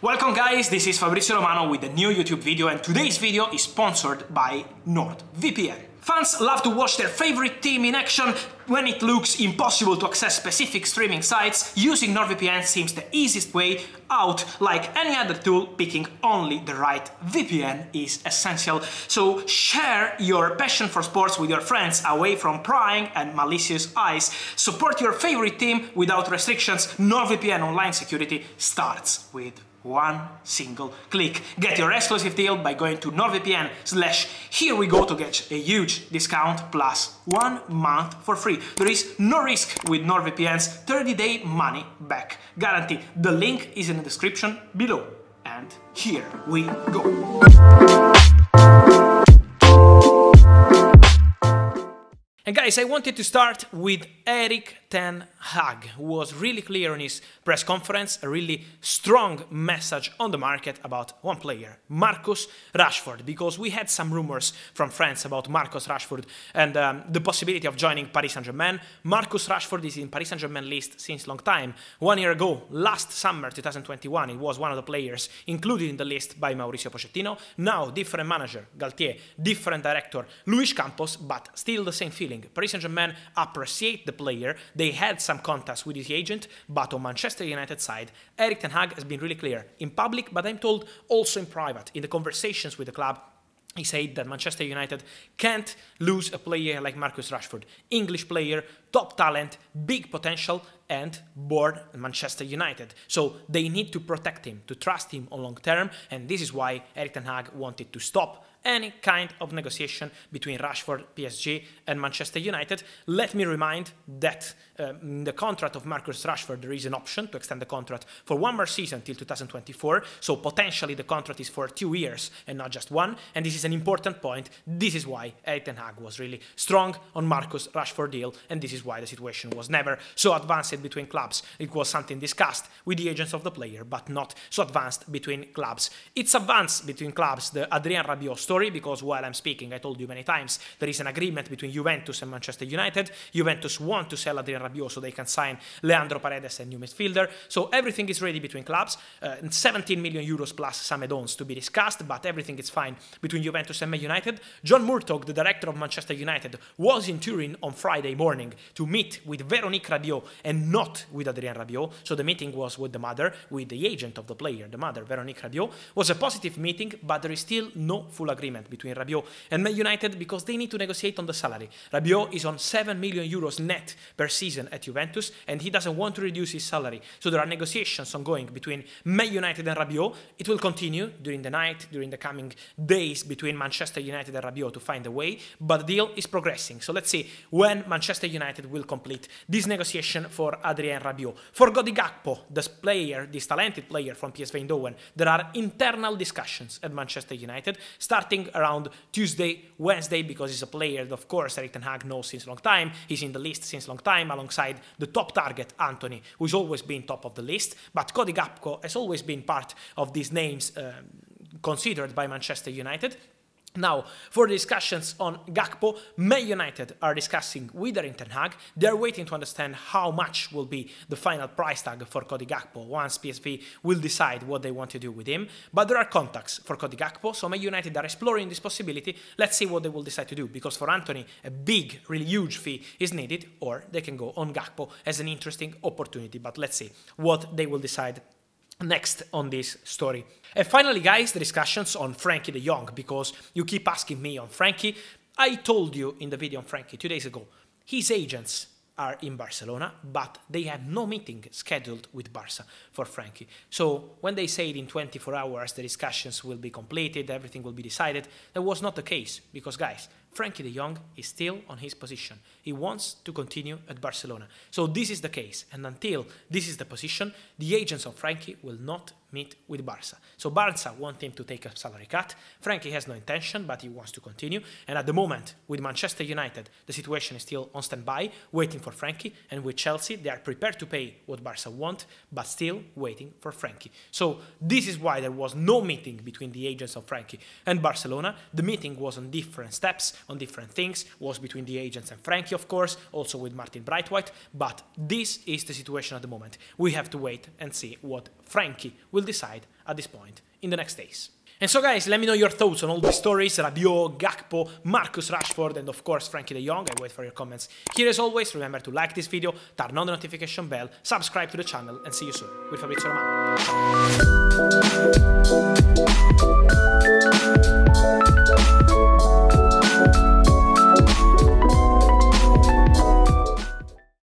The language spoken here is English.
Welcome guys, this is Fabrizio Romano with a new YouTube video, and today's video is sponsored by NordVPN. Fans love to watch their favorite team in action when it looks impossible to access specific streaming sites. Using NordVPN seems the easiest way out. Like any other tool, picking only the right VPN is essential. So share your passion for sports with your friends, away from prying and malicious eyes. Support your favorite team without restrictions. NordVPN online security starts with one single click. Get your exclusive deal by going to NordVPN/herewego to get a huge discount plus 1 month for free. There is no risk with NordVPN's 30-day money back guarantee. The link is in the description below. And here we go. And guys, I wanted to start with Eric ten Hag, who was really clear on his press conference, a really strong message on the market about one player, Marcus Rashford, because we had some rumors from France about Marcus Rashford and the possibility of joining Paris Saint-Germain. Marcus Rashford is in Paris Saint-Germain list since long time. 1 year ago, last summer 2021, he was one of the players included in the list by Mauricio Pochettino. Now, different manager, Galtier, different director, Luis Campos, but still the same feeling. Paris Saint-Germain appreciate the player. They had some contacts with his agent, but on Manchester United side, Eric ten Hag has been really clear in public, but I'm told also in private, in the conversations with the club. He said that Manchester United can't lose a player like Marcus Rashford. English player, top talent, big potential, and born Manchester United. So they need to protect him, to trust him on long term, and this is why Eric ten Hag wanted to stop any kind of negotiation between Rashford, PSG, and Manchester United. Let me remind that in the contract of Marcus Rashford, there is an option to extend the contract for one more season till 2024. So potentially the contract is for 2 years and not just one. And this is an important point. This is why Eric ten Hag was really strong on Marcus Rashford deal. And this is why the situation was never so advanced between clubs. It was something discussed with the agents of the player, but not so advanced between clubs. It's advanced between clubs, the Adrien Rabiot story, because while I'm speaking, I told you many times, there is an agreement between Juventus and Manchester United. Juventus want to sell Adrien Rabiot so they can sign Leandro Paredes, a new midfielder. So everything is ready between clubs. 17 million euros plus some add-ons to be discussed, but everything is fine between Juventus and Man United. John Murtagh, the director of Manchester United, was in Turin on Friday morning to meet with Veronique Rabiot and not with Adrien Rabiot. So the meeting was with the mother, with the agent of the player, the mother, Veronique Rabiot. Was a positive meeting, but there is still no full agreement between Rabiot and Man United because they need to negotiate on the salary. Rabiot is on 7 million euros net per season at Juventus, and he doesn't want to reduce his salary. So there are negotiations ongoing between Man United and Rabiot. It will continue during the night, during the coming days between Manchester United and Rabiot to find a way, but the deal is progressing. So let's see when Manchester United will complete this negotiation for Adrien Rabiot. For Cody Gakpo, this player, this talented player from PSV Eindhoven, there are internal discussions at Manchester United, starting around Tuesday, Wednesday, because he's a player that, of course, Eric ten Hag knows since a long time. He's in the list since a long time, alongside the top target, Anthony, who's always been top of the list. But Cody Gakpo has always been part of these names considered by Manchester United. Now, for the discussions on Gakpo, Man United are discussing with Eric ten Hag. They're waiting to understand how much will be the final price tag for Cody Gakpo once PSV will decide what they want to do with him. But there are contacts for Cody Gakpo, so Man United are exploring this possibility. Let's see what they will decide to do, because for Anthony, a big, really huge fee is needed, or they can go on Gakpo as an interesting opportunity. But let's see what they will decide next on this story. And finally, guys, the discussions on Frenkie de Jong, because you keep asking me on Frenkie. I told you in the video on Frenkie 2 days ago, his agents are in Barcelona, but they have no meeting scheduled with Barca for Frenkie. So when they said in 24 hours the discussions will be completed, everything will be decided, that was not the case, because guys, Frenkie de Jong is still on his position. He wants to continue at Barcelona. So this is the case, and until this is the position, the agents of Frenkie will not meet with Barca. So Barca want him to take a salary cut. Frenkie has no intention, but he wants to continue. And at the moment, with Manchester United, the situation is still on standby, waiting for Frenkie. And with Chelsea, they are prepared to pay what Barca want, but still waiting for Frenkie. So this is why there was no meeting between the agents of Frenkie and Barcelona. The meeting was on different steps. on different things, was between the agents and Frenkie, of course, also with Martin Brightwhite, but this is the situation at the moment. We have to wait and see what Frenkie will decide at this point in the next days. And so guys, let me know your thoughts on all these stories, Rabiot, Gakpo, Marcus Rashford, and of course Frenkie de Jong. I wait for your comments here as always. Remember to like this video, turn on the notification bell, subscribe to the channel, and see you soon with Fabrizio Romano.